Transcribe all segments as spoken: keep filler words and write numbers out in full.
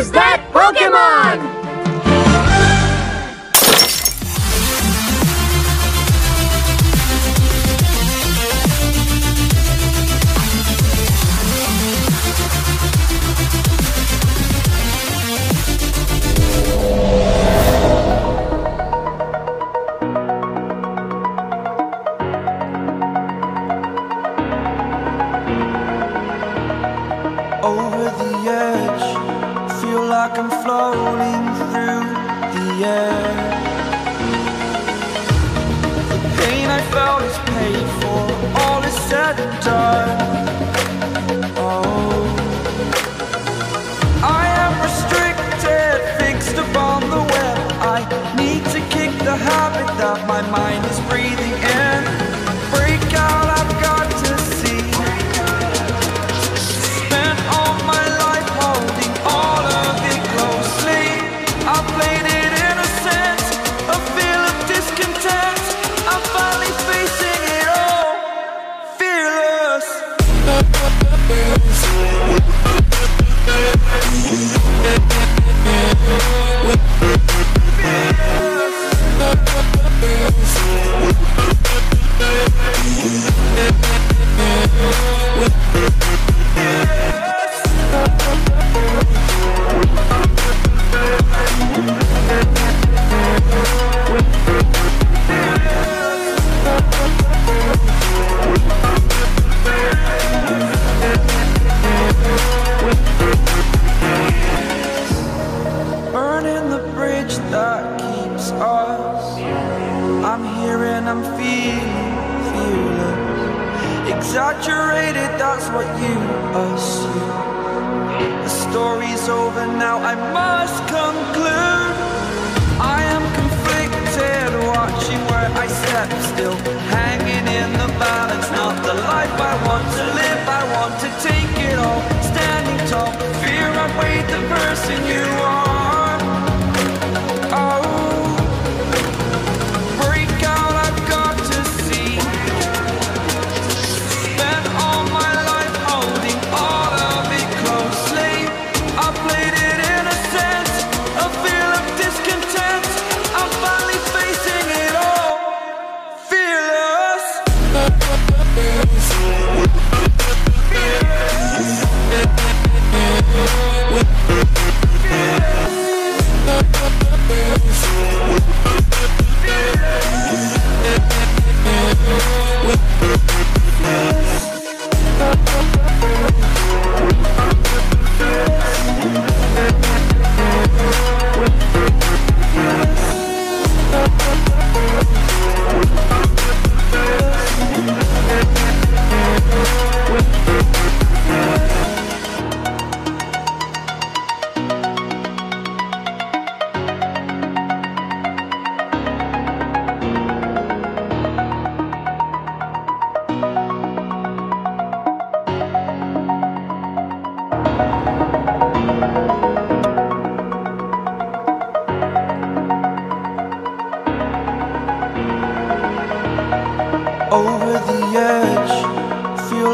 Who's That Pokémon? Over the edge, feel like I'm floating through the air. The pain I felt is paid for, all is said and done. Oh, I am restricted, fixed upon the web. I need to kick the habit that my mind is breathing in. Break out, I've got to see. I'm here and I'm feeling, fearless. Exaggerated, that's what you assume. The story's over now, I must conclude. I am conflicted, watching where I step still, hanging in the balance, not the life I want to live. I want to take it all, standing tall. Fear outweighed the person you are. Over the edge, feel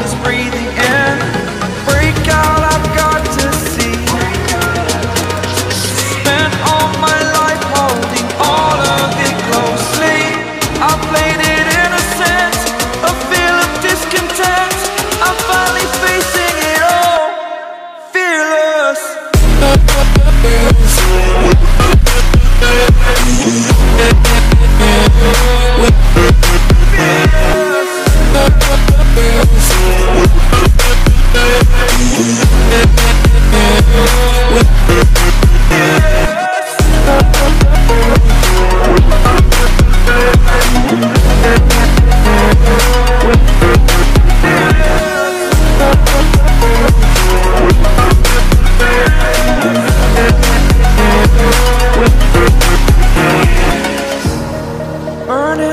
is breathing in. Break out, I've got to see.